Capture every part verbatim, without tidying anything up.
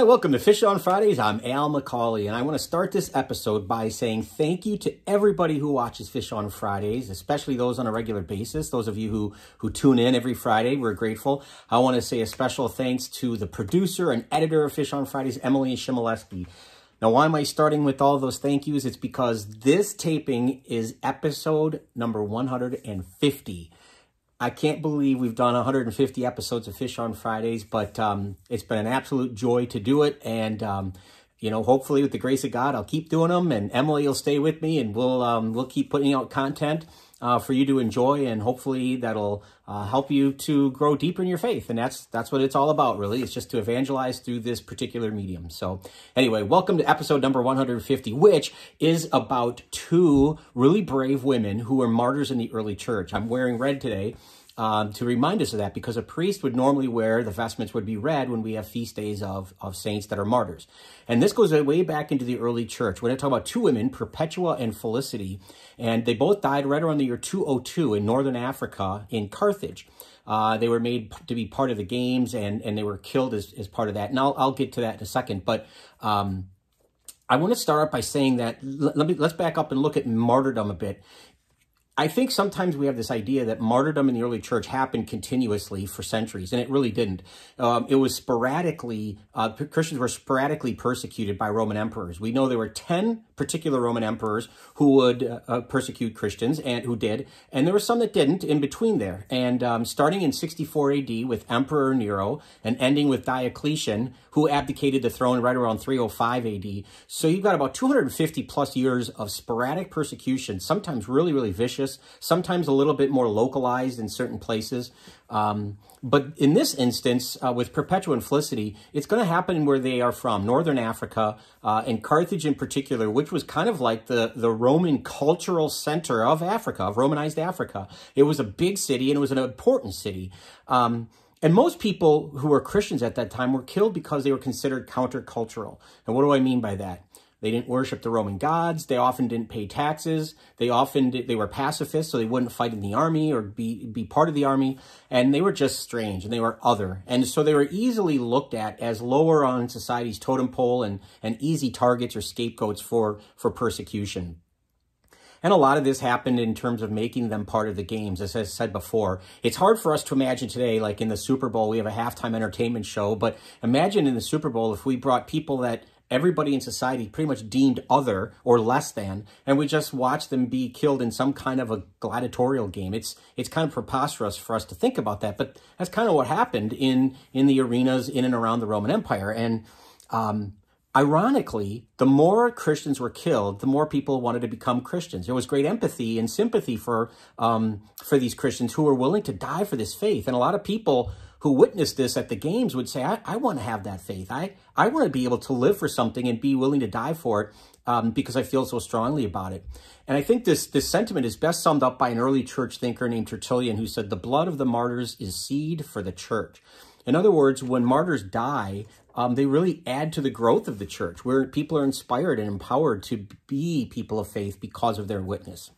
Hi, welcome to Fish on Fridays. I'm Al McCauley, and I want to start this episode by saying thank you to everybody who watches Fish on Fridays, especially those on a regular basis, those of you who, who tune in every Friday. We're grateful. I want to say a special thanks to the producer and editor of Fish on Fridays, Emily Schimoleski. Now, why am I starting with all those thank yous? It's because this taping is episode number one hundred fifty. I can't believe we've done one hundred fifty episodes of Fish on Fridays, but um, it's been an absolute joy to do it. And, um, you know, hopefully with the grace of God, I'll keep doing them, and Emily will stay with me, and we'll um, we'll keep putting out content uh, for you to enjoy. And hopefully that'll uh, help you to grow deeper in your faith. And that's that's what it's all about, really. It's just to evangelize through this particular medium. So anyway, welcome to episode number one hundred fifty, which is about two really brave women who were martyrs in the early church. I'm wearing red today. Um, to remind us of that, because a priest would normally wear, the vestments would be red when we have feast days of, of saints that are martyrs. And this goes way back into the early church. We're going to talk about two women, Perpetua and Felicity, and they both died right around the year two oh two in northern Africa in Carthage. Uh, they were made to be part of the games, and, and they were killed as, as part of that. And I'll, I'll get to that in a second, but... Um, I want to start by saying that, let me, let's back up and look at martyrdom a bit. I think sometimes we have this idea that martyrdom in the early church happened continuously for centuries, and it really didn't. Um, it was sporadically, uh, Christians were sporadically persecuted by Roman emperors. We know there were ten particular Roman emperors who would uh, persecute Christians, and who did, and there were some that didn't in between there. And um, starting in sixty-four A D with Emperor Nero and ending with Diocletian, who abdicated the throne right around three oh five A D. So you've got about two hundred fifty plus years of sporadic persecution, sometimes really, really vicious, sometimes a little bit more localized in certain places. Um, but in this instance, uh, with Perpetua and Felicity, it's going to happen where they are from, northern Africa, uh, and Carthage in particular, which was kind of like the, the Roman cultural center of Africa, of Romanized Africa. It was a big city, and it was an important city. Um, And most people who were Christians at that time were killed because they were considered countercultural. And what do I mean by that? They didn't worship the Roman gods. They often didn't pay taxes. They often did, they were pacifists, so they wouldn't fight in the army or be, be part of the army. And they were just strange, and they were other. And so they were easily looked at as lower on society's totem pole and, and easy targets or scapegoats for, for persecution. And a lot of this happened in terms of making them part of the games. As I said before, it's hard for us to imagine today, like in the Super Bowl, we have a halftime entertainment show. But imagine in the Super Bowl if we brought people that everybody in society pretty much deemed other or less than, and we just watched them be killed in some kind of a gladiatorial game. It's it's kind of preposterous for us to think about that, but that's kind of what happened in, in the arenas in and around the Roman Empire. And um, ironically, the more Christians were killed, the more people wanted to become Christians. There was great empathy and sympathy for, um, for these Christians who were willing to die for this faith. And a lot of people who witnessed this at the games would say, I, I want to have that faith. I, I want to be able to live for something and be willing to die for it um, because I feel so strongly about it. And I think this, this sentiment is best summed up by an early church thinker named Tertullian, who said, the blood of the martyrs is seed for the church. In other words, when martyrs die, um, they really add to the growth of the church, where people are inspired and empowered to be people of faith because of their witness.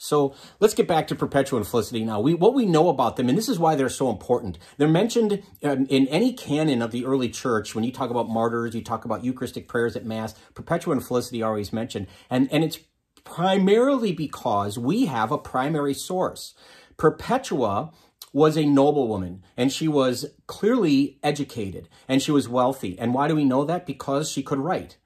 So let's get back to Perpetua and Felicity now. We, what we know about them, and this is why they're so important. They're mentioned um, in any canon of the early church. When you talk about martyrs, you talk about Eucharistic prayers at Mass, Perpetua and Felicity are always mentioned. And, and it's primarily because we have a primary source. Perpetua was a noblewoman, and she was clearly educated, and she was wealthy. And why do we know that? Because she could write.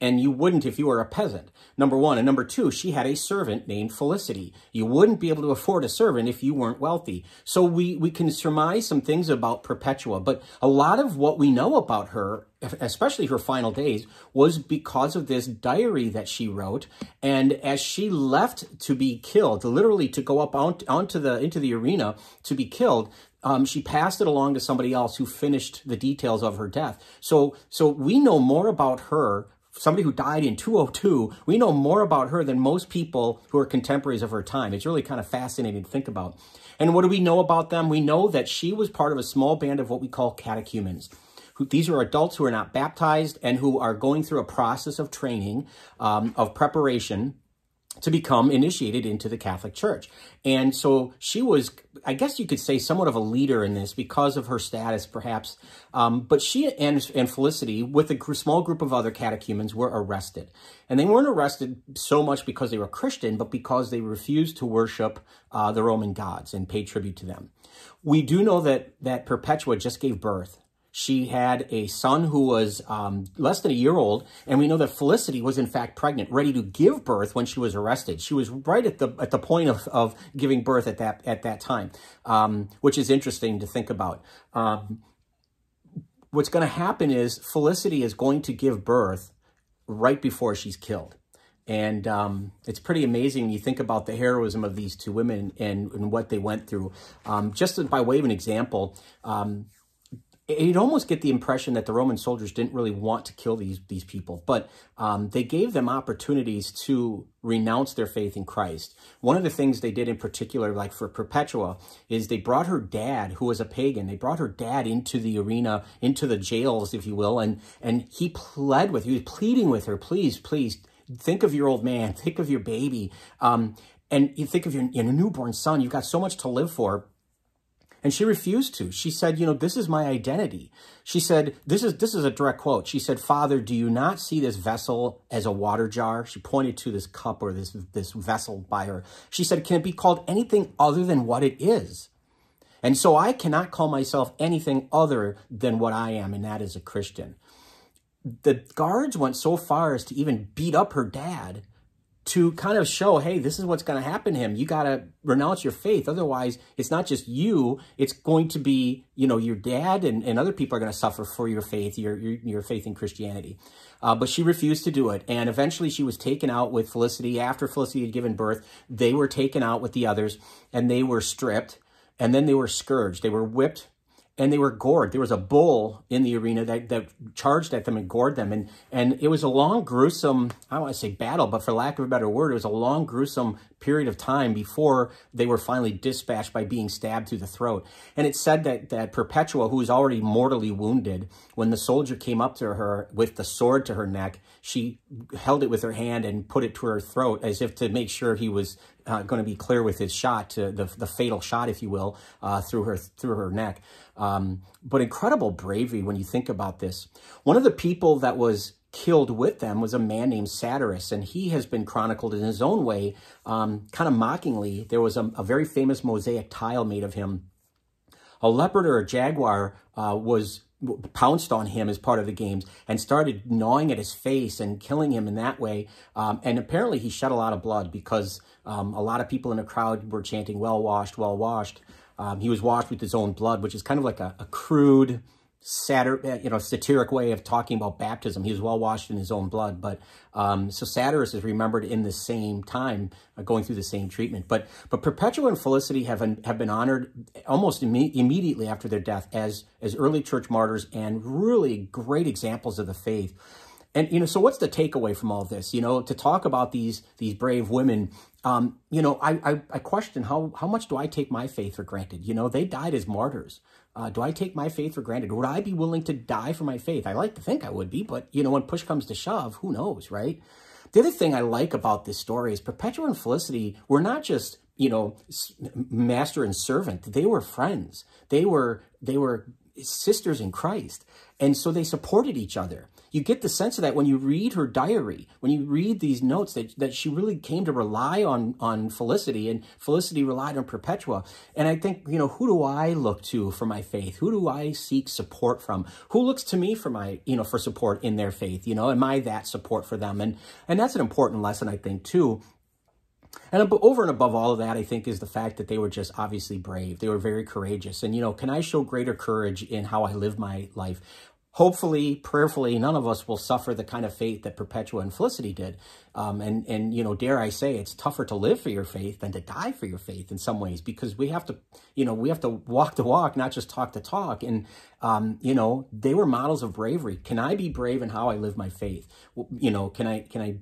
And you wouldn't if you were a peasant, number one. And number two, she had a servant named Felicity. You wouldn't be able to afford a servant if you weren't wealthy. So we, we can surmise some things about Perpetua, but a lot of what we know about her, especially her final days, was because of this diary that she wrote. And as she left to be killed, literally to go up on, onto the, into the arena to be killed, Um, she passed it along to somebody else who finished the details of her death. So, so we know more about her, somebody who died in two oh two, we know more about her than most people who are contemporaries of her time. It's really kind of fascinating to think about. And what do we know about them? We know that she was part of a small band of what we call catechumens. Who, these are adults who are not baptized and who are going through a process of training, um, of preparation to become initiated into the Catholic Church. And so she was, I guess you could say, somewhat of a leader in this because of her status, perhaps. Um, but she and, and Felicity, with a small group of other catechumens, were arrested. And they weren't arrested so much because they were Christian, but because they refused to worship uh, the Roman gods and pay tribute to them. We do know that, that Perpetua just gave birth. She had a son who was um, less than a year old, and we know that Felicity was in fact pregnant, ready to give birth when she was arrested. She was right at the at the point of, of giving birth at that at that time, um, which is interesting to think about. Um, what's going to happen is Felicity is going to give birth right before she's killed. And um, it's pretty amazing when you think about the heroism of these two women and, and what they went through. Um, just by way of an example, um, you'd almost get the impression that the Roman soldiers didn't really want to kill these these people, but um, they gave them opportunities to renounce their faith in Christ. One of the things they did in particular, like for Perpetua, is they brought her dad, who was a pagan, they brought her dad into the arena, into the jails, if you will, and and he pled with, he was pleading with her, please, please, think of your old man, think of your baby, um, and you think of your, your newborn son, you've got so much to live for. And she refused to. She said, you know, this is my identity. She said, this is this is a direct quote. She said, Father, do you not see this vessel as a water jar? She pointed to this cup or this, this vessel by her. She said, can it be called anything other than what it is? And so I cannot call myself anything other than what I am, and that is a Christian. The guards went so far as to even beat up her dad to kind of show, hey, this is what's going to happen to him. You got to renounce your faith. Otherwise, it's not just you. It's going to be, you know, your dad and, and other people are going to suffer for your faith, your your, your faith in Christianity. Uh, but she refused to do it. And eventually she was taken out with Felicity. After Felicity had given birth, they were taken out with the others and they were stripped and then they were scourged. They were whipped and they were gored. There was a bull in the arena that, that charged at them and gored them. And, and it was a long, gruesome, I don't want to say battle, but for lack of a better word, it was a long, gruesome period of time before they were finally dispatched by being stabbed through the throat. And it's said that, that Perpetua, who was already mortally wounded, when the soldier came up to her with the sword to her neck, she held it with her hand and put it to her throat as if to make sure he was uh, going to be clear with his shot, uh, the, the fatal shot, if you will, uh, through her through her neck. Um, but incredible bravery when you think about this. One of the people that was killed with them was a man named Satyrus, and he has been chronicled in his own way, um, kind of mockingly. There was a, a very famous mosaic tile made of him. A leopard or a jaguar uh, was pounced on him as part of the games and started gnawing at his face and killing him in that way. Um, and apparently he shed a lot of blood because um, a lot of people in the crowd were chanting, well washed, well washed. Um, he was washed with his own blood, which is kind of like a, a crude, satir you know, satiric way of talking about baptism. He was well washed in his own blood. But um, so Satyrus is remembered in the same time, uh, going through the same treatment. But but Perpetua and Felicity have, an, have been honored almost imme immediately after their death as, as early church martyrs and really great examples of the faith. And, you know, so what's the takeaway from all this? You know, to talk about these these brave women, um, you know, I, I, I question how, how much do I take my faith for granted? You know, they died as martyrs. Uh, do I take my faith for granted? Would I be willing to die for my faith? I like to think I would be, but, you know, when push comes to shove, who knows, right? The other thing I like about this story is Perpetua and Felicity were not just, you know, master and servant. They were friends. They were, they were sisters in Christ. And so they supported each other. You get the sense of that when you read her diary, when you read these notes that, that she really came to rely on, on Felicity, and Felicity relied on Perpetua. And I think, you know, who do I look to for my faith? Who do I seek support from? Who looks to me for my, you know, for support in their faith? You know, am I that support for them? And, and that's an important lesson, I think, too. And over and above all of that, I think, is the fact that they were just obviously brave. They were very courageous. And, you know, can I show greater courage in how I live my life? Hopefully, prayerfully, none of us will suffer the kind of faith that Perpetua and Felicity did. Um, and, and, you know, dare I say, it's tougher to live for your faith than to die for your faith in some ways, because we have to, you know, we have to walk the walk, not just talk the talk. And, um, you know, they were models of bravery. Can I be brave in how I live my faith? You know, can I, can I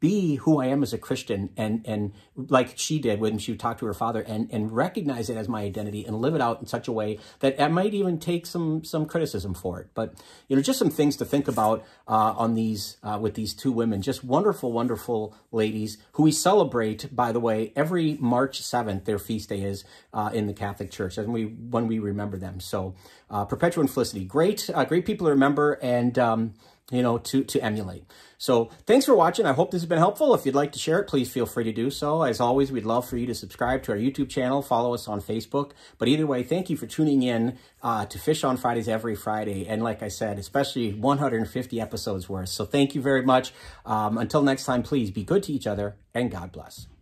be who I am as a Christian, and and like she did when she talked to her father, and and recognize it as my identity and live it out in such a way that I might even take some some criticism for it. But you know, just some things to think about uh, on these uh, with these two women, just wonderful, wonderful ladies who we celebrate, by the way, every March seventh. Their feast day is uh, in the Catholic Church, and we when we remember them. So uh, Perpetua and Felicity, great uh, great people to remember, and um, you know, to, to emulate. So thanks for watching. I hope this has been helpful. If you'd like to share it, please feel free to do so. As always, we'd love for you to subscribe to our YouTube channel, follow us on Facebook. But either way, thank you for tuning in uh, to Fish on Fridays every Friday. And like I said, especially one hundred fifty episodes worth. So thank you very much. Um, until next time, please be good to each other, and God bless.